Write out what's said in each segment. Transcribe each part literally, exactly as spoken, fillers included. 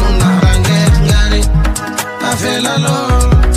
nuna Mbine Maak Productions Mbine Maak Productions Mbine Maak Productions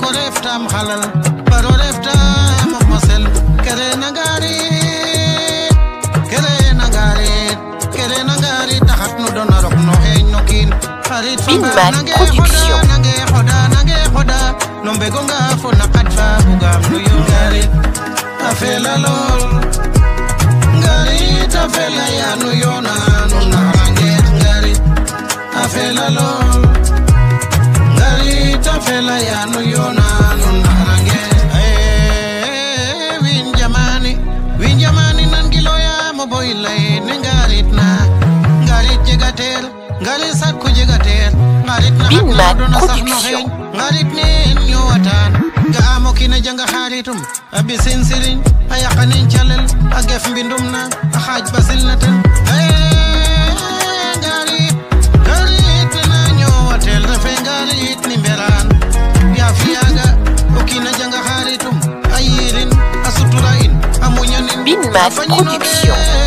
Koreftam halal, paroreftam masel. Kere nagari, kere nagari, kere nagari. Tahat nu dona rokno hey nokin. Harit famba nage hoda nage hoda nage hoda. Nombe gonga fona katfa bugam nu yongari. Afela lol, ngari tafela ya nu yona nu narange ngari. Afela lol. Tafela ya nu yona nuna range eh winjamani winjamani nan gilo ya mo boylay ne ngaritna ngarit jegatel ngarit sat ku jegatel ngaritna aduna sahno hay ngarit ne nyo watan ga amokina janga haritum abi sinsirin ayaqanin chalal agef bindumna ahaj basilna tan Mbine Maak Productions.